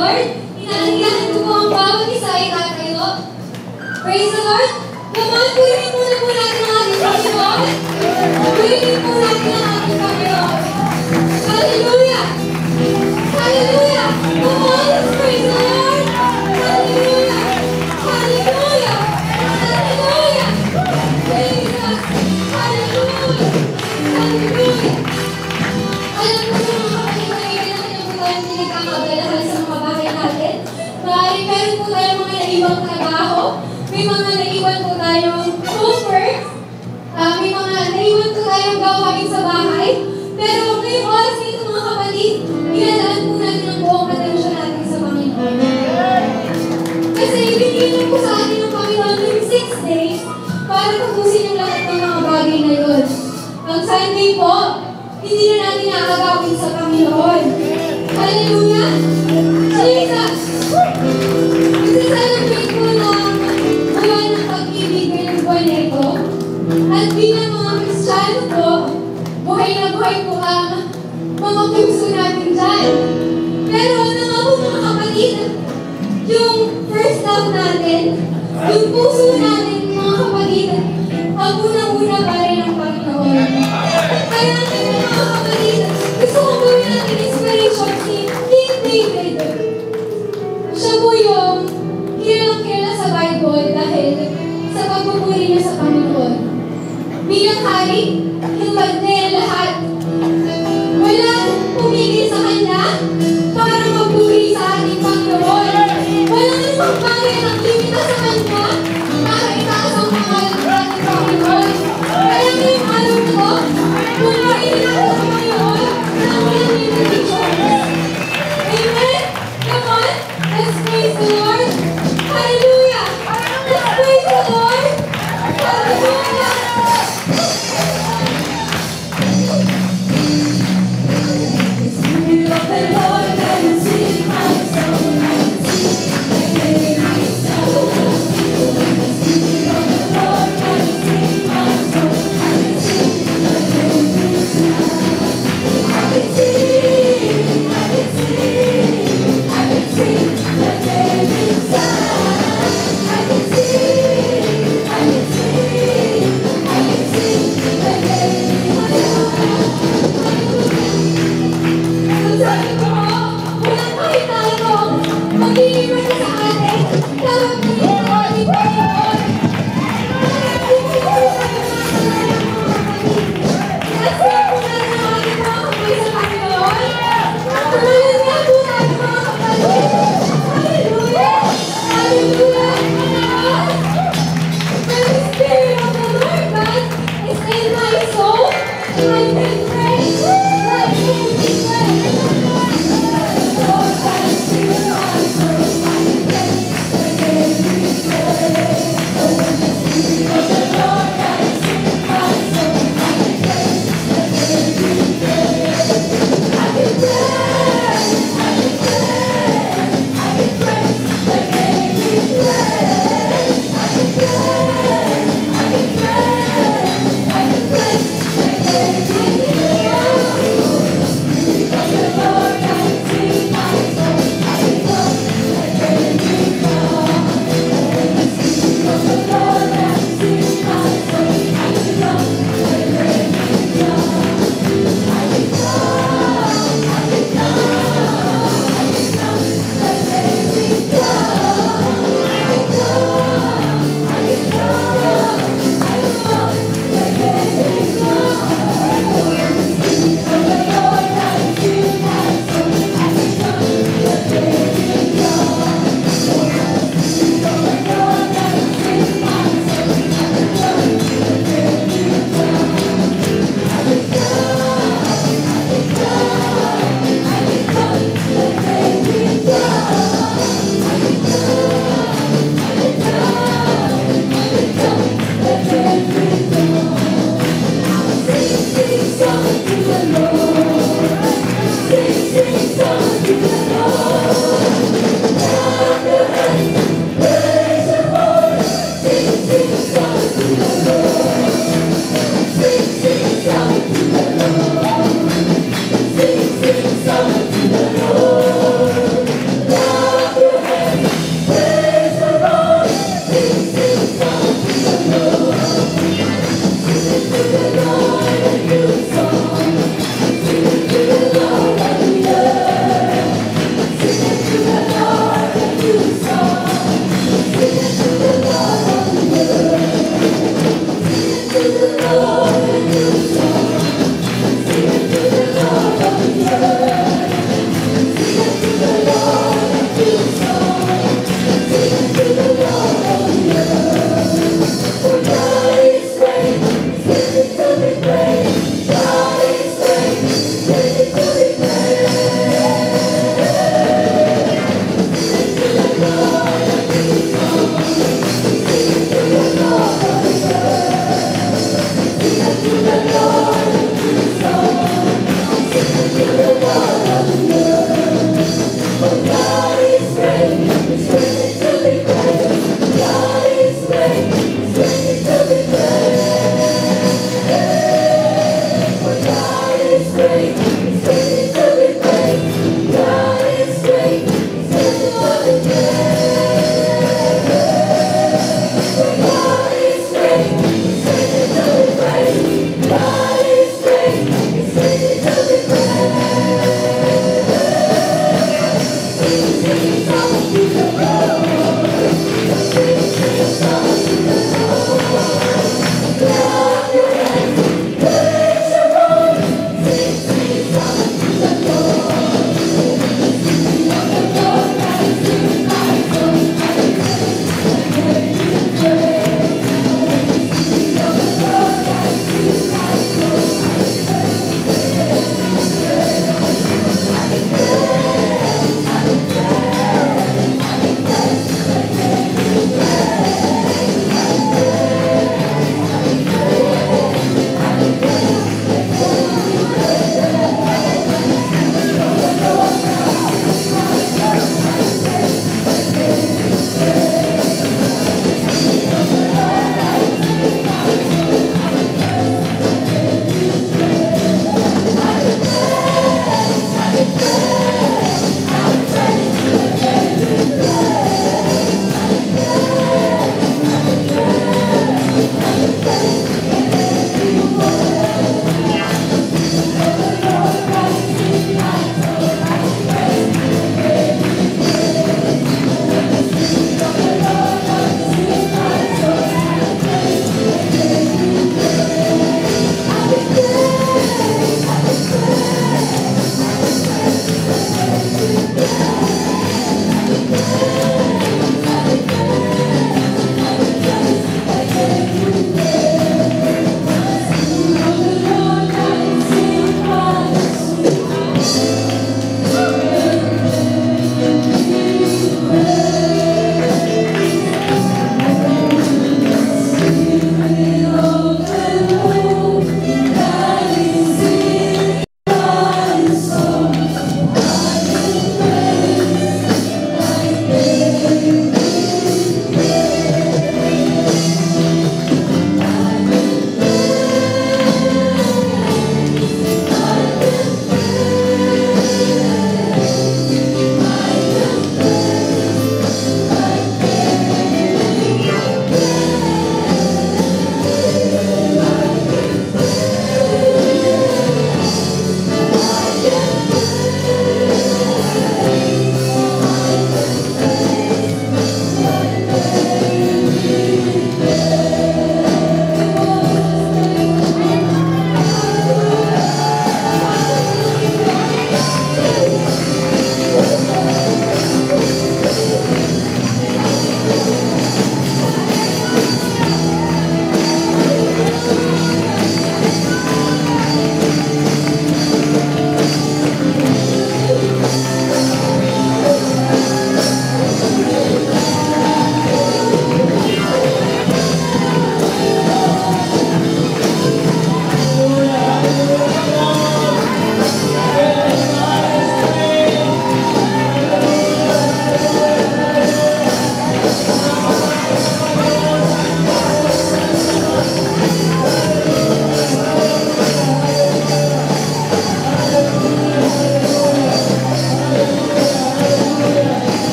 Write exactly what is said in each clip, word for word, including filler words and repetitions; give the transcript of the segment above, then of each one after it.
Lord. Inaanggalan ko po ang bawat isa ay nakakayo. Praise the Lord. Naman, purihin muna po natin ang ating Panginoon. Purihin po natin ang ating Panginoon. Hallelujah! Hallelujah! Naman, praise the Lord! Hallelujah! Hallelujah! Hallelujah! Praise God! Hallelujah! Hallelujah! Alam mo na mga kapatid na kailangan din ang kagalahan sa mga bahay natin. Maaaring meron po tayo mga naibang trabaho. May mga naiwan po tayong comfort. Uh, may mga naiwan po tayong gawain sa bahay. Pero ngayong oras nito mga kapatid, inalaan po natin ang buong atensyon natin sa Panginoon. Kasi ibinigay po sa atin ng Panginoon yung six days para tapusin yung lahat ng mga bagay na yun. Ang Sunday po, hindi na natin nakagawin sa Panginoon. Hallelujah! Jesus! Isa-celebrate po ng buwan ng pag-ibig ng buwan na ito. At bilang mga Kristiyano po, buhay na buhay po ang mga puso natin dyan. Pero ano nga po mga kapatid, yung first love natin, yung puso natin mga kapatid, ang unang-una pa rin ang Panginoon. Kaya natin mga kapatid, gusto kong gawin natin inspiration ni King David. Siya po yung kilalang-kilala sa Bible dahil sa pagpupuri niya sa Panginoon. Bilang hari, hingpag niya lahat. Walang pumigil sa kanya para magpuri sa ating Panginoon. Walang anumang bagay ng limita sa kanya para itaas ang pangalan ng ating Panginoon.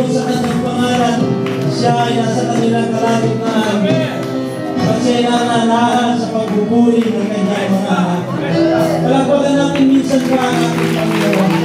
Sa kanyang pangalan, siya ay nasa kanilang kalagitnaan. Pagsinananahan sa pagbuburi ng kanyang mga anak. Palagpagan natin minsan pa ang ating Panginoon.